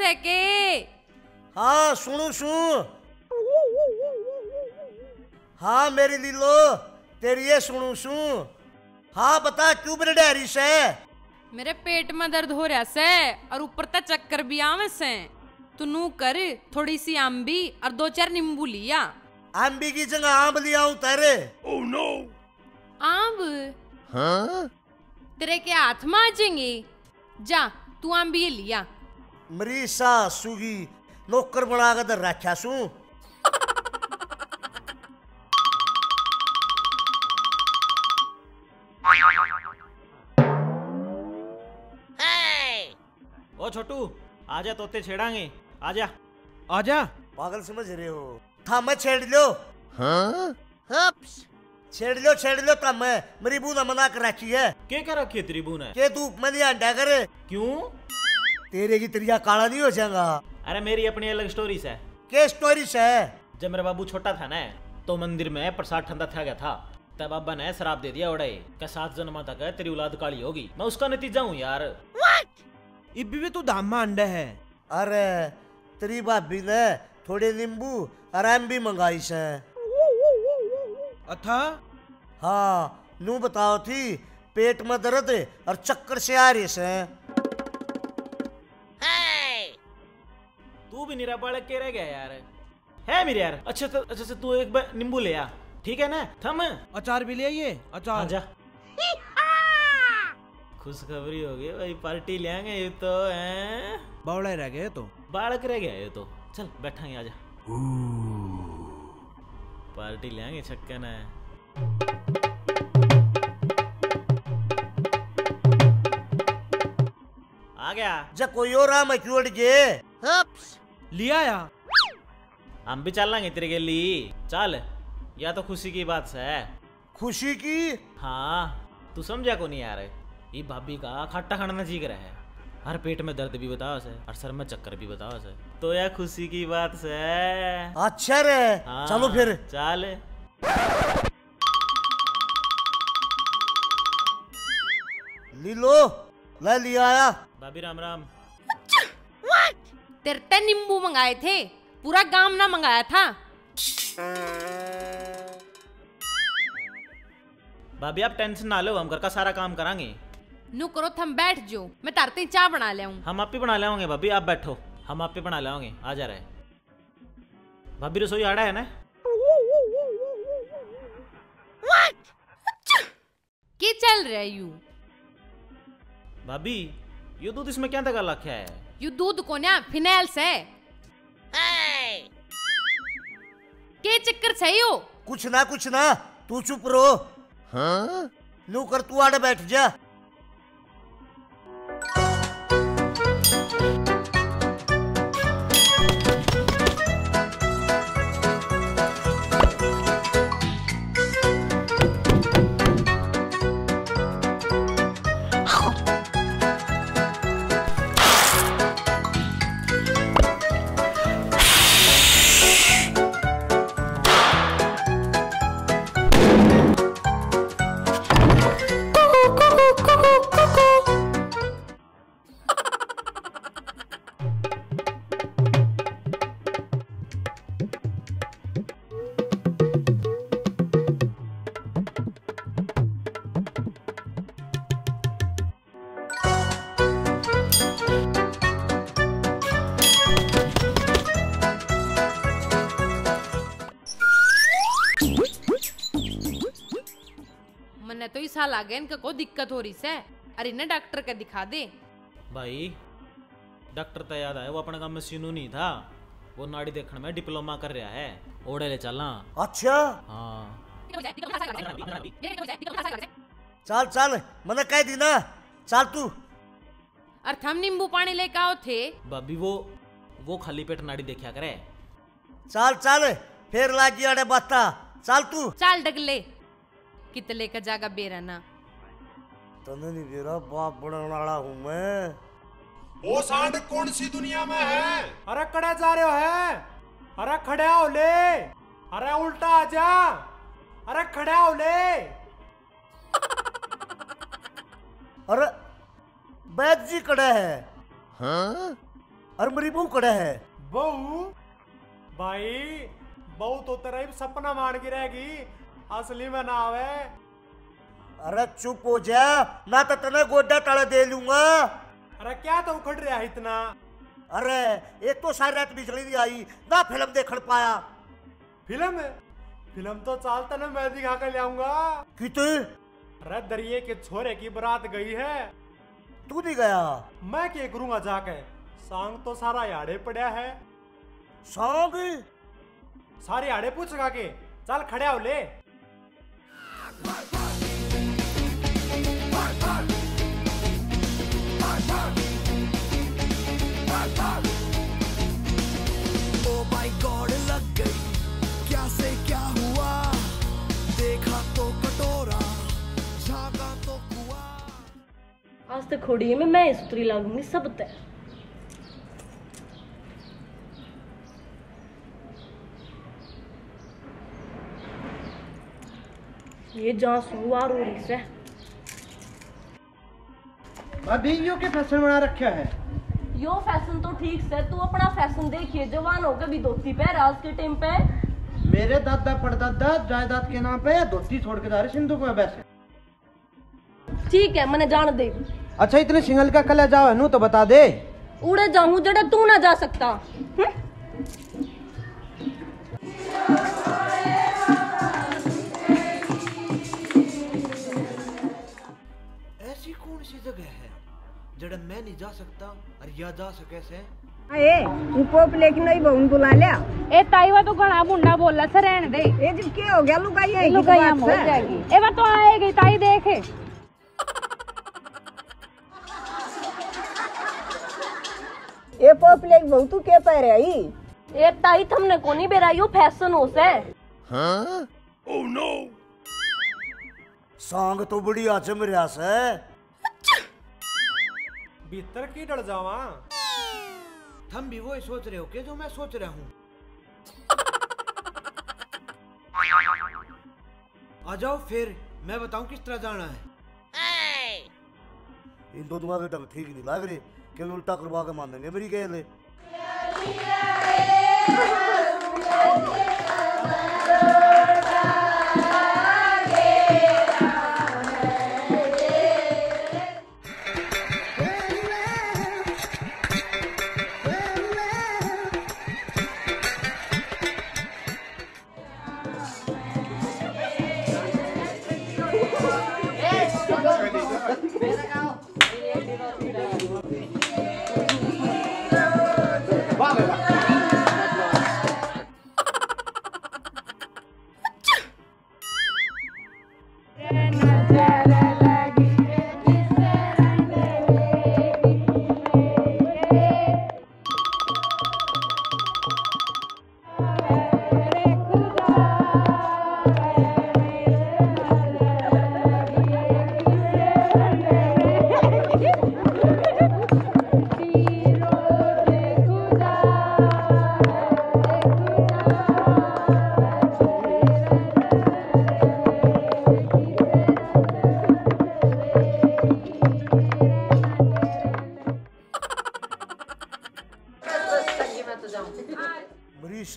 सके। हाँ सुनू सु हाँ मेरी लीलो तेरी ये सुनू सु। हाँ बता क्यों बड़े से? मेरे पेट में दर्द हो रहा से और ऊपर तक चक्कर भी आवे से। तू नू कर थोड़ी सी आम्बी और दो चार नींबू लिया। आम्बी की जगह आम लिया हूँ तेरे। ओह नो आम? हाँ तेरे के हाथ में आ जाएंगे। जा तू आम्बी ये लिया। मेरी सासू की नौकर बना कर रखा सू। ओ छोटू आजा तोते छेड़ांगे। आजा आजा पागल समझ रहे हो? था मैं छेड़ लो। हाँ हप्स छेड़ लो था मैं। मेरी बूना मना कर रखी है। क्या कर रखी है तेरी बूना? के तू मैंने अंडा करे क्यों? तेरे की त्रिया काला नहीं हो जाएगा। अरे मेरी अपनी अलग स्टोरी है। क्या स्टोरी है? जब मेरा बाबू छोटा था ना तो मंदिर में प्रसाद ठंडा था गया था, तब बाबा ने शराब दे दिया उड़ाई का 7 जन्मा तक तेरी औलाद काली होगी। मैं उसका नतीजा हूँ यार। इब्बी भी तो धामा अंडा है। अरे तेरी भाभी ने थोड़े नींबू आराम भी मंगाई से। अथा हाँ नू बताओ थी पेट में दर्द और चक्कर से आ रही से। तू भी निरा बालक के रह गया यार। है मेरे यार। अच्छा तो अच्छा से तू एक बार नींबू ले आ ठीक है ना। थम अचार भी ले आइए अचार। आजा खुशखबरी हो गई भाई पार्टी ले आएंगे। ये तो बावड़ा रह गए तो बालक रह गया। ये तो चल बैठेंगे। आजा पार्टी ले आएंगे छक्का ना। आ गया जब कोई और आम क्यों अड़ गए? लिया या हम भी चल लेंगे तेरे के लिए। चल या तो खुशी की बात है। खुशी की? हाँ तू समझा को नहीं यार। ये भाभी का खट्टा खाना ना जी कर है। हर पेट में दर्द भी बताओ से और सर में चक्कर भी बताओ से। तो यार खुशी की बात से। अच्छा रे हाँ, चलो फिर चल। लीलो ले लिया आया। भाभी राम राम। तेरे ते नींबू मंगाए थे पूरा गांव ना मंगाया था। भाभी आप टेंशन ना लो हम घर का सारा काम करांगे। नु करो थम बैठ जो मैं तारते चाय बना ले हूं। हम आप ही बना लाओगे भाभी। आप बैठो हम आप ही बना लाओगे। आ जा रहे भाभी रसोई आड़ा है ना। क्या चल रहा है यू? भाभी यू दूध इसमें क्या तक रखा है? यू दूध को ना फिनाइल से के चक्कर सही हो। कुछ ना तू चुप रहो। हाँ नु कर तू आड़े बैठ जा। तो इस हाल आ गए इनका कोई दिक्कत हो रही से। अरे ना डॉक्टर का दिखा दे भाई। डॉक्टर तो याद आया वो अपने काम में सीनू नहीं था। वो नाड़ी देखने में डिप्लोमा कर रहा है। ओड़े ले चलना। अच्छा हाँ चल चल मना कह दी ना चल तू। और थम नींबू पानी लेके आओ थे भाभी। वो खाली पेट नाड़ी देखा करे। चल चल फिर लागी अड़े बता। चल तू चल डगले कितले का जागा बेरा ना तने नहीं बेरा बाप बड़ा हूँ मैं। वो सांड कौन सी दुनिया में है? अरे कड़े जा रहे हो है? अरे खड़ा हो ले। अरे उल्टा आ जा। अरे खड़ा हो ले। अरे बैद जी कड़ा है। हाँ और मेरी बहू कड़ा है। बहू भाई बहू तो तेरा सपना मार के रहेगी, असली में ना आवे। अरे चुप हो जा, मैं तो तेरा गोड्डा ताड़ा दे लूंगा। अरे क्या तो उखड़ रहा है इतना? अरे एक तो सारी रात बिजली नहीं आई ना फिल्म देख पाया। फिल्म फिल्म तो चालता ना मैं दिखा कर ले आऊंगा। कितने? अरे दरिये के छोरे की बरात गई है। तू नहीं गया? मैं क्या करूंगा जाके, सांग तो सारा याड़े पड़ा है। सांग सारे याड़े पूछगा के चल खड़े हो ले। Oh my God लग गई, क्या से क्या हुआ, देखा तो कटोरा, झांका तो कुआ। आज तक खोड़ी में मैं इस्त्री लागूंगी सब तय। ये जहाँ सुवा रो रही से। अभी यो के फैशन बना रखा है। यो फैशन तो ठीक से, तू अपना फैशन देखिए, जवान होकर भी धोती पे राज के टाइम पे। मेरे दादा परदादा जायदाद के नाम पे धोती छोड़ के जा रहे सिंधु को वैसे। ठीक है मैंने जान दे। अच्छा इतने सिंगल का कला जाओ है तो बता दे। उड़े जाऊं जड़ा तू ना जा सकता। ऐसी कौन सी जगह है जड़ा मैं नहीं जा सकता और या जा सके से? ए उपोप लेकिन नहीं बहुन बुला लिया। ए ताईवा तो घणा मुंडा बोला से रहने दे। ए जी क्या हो गया लुगाई है? लुगाई हम हो जाएगी। ए बात तो आएगी ताई देखे। ए पोप लेक बहु तू क्या पहरे आई? ए ताई तुमने कोनी बेरायो फैशन हो से। हां ओह नो सांग तो बड़ी आजम रिया से। भीतर की डर जावा। तुम भी वो ही सोच रहे हो के जो मैं सोच रहा हूँ। आ जाओ फिर मैं बताऊँ किस तरह जाना है। इन दो दिमाग के टंग ठीक नहीं लग रहे, केवल उल्टा करवा के मान देंगे मेरी कहले।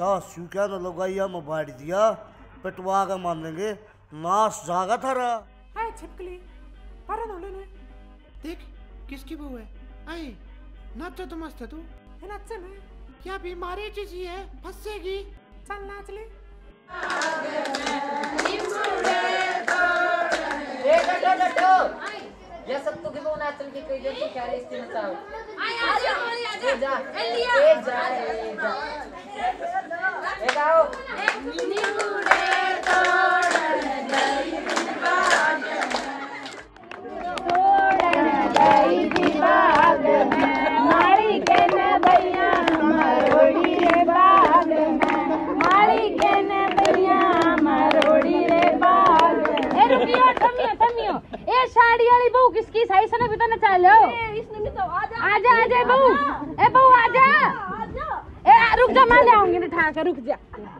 सासू क्या न लगाइया में बांट दिया, पिटवा के मान लेंगे नाश जागा थारा। हाय छिपकली पर नोले ने देख किसकी बहू है। आई नाच तो मस्त है तू। है नाच में क्या बीमारी चीज है, फंसेगी। चल नाच ले। आगे में मुड़े तोड़े ए डडो डडो ये सब तो गिबो नाच के कोई जो क्या रे इसकी मचाओ। आ जा ए जा ए जा एक आओ निमुरे तोड़न गई बाग तोड़न गई बाग में मारी के न भैया मरोड़ी रे बाग में मारी के न भैया मरोड़ी रे बाग। ए रुकियो थमियो थमियो ए साड़ी वाली बहू किसकी साई सने भी तो न चालो। ए इसने भी तो आ जा बहू। ए बहू आ जा। ए रुक जा मैं ले आऊंगी, उठा के रुक जा।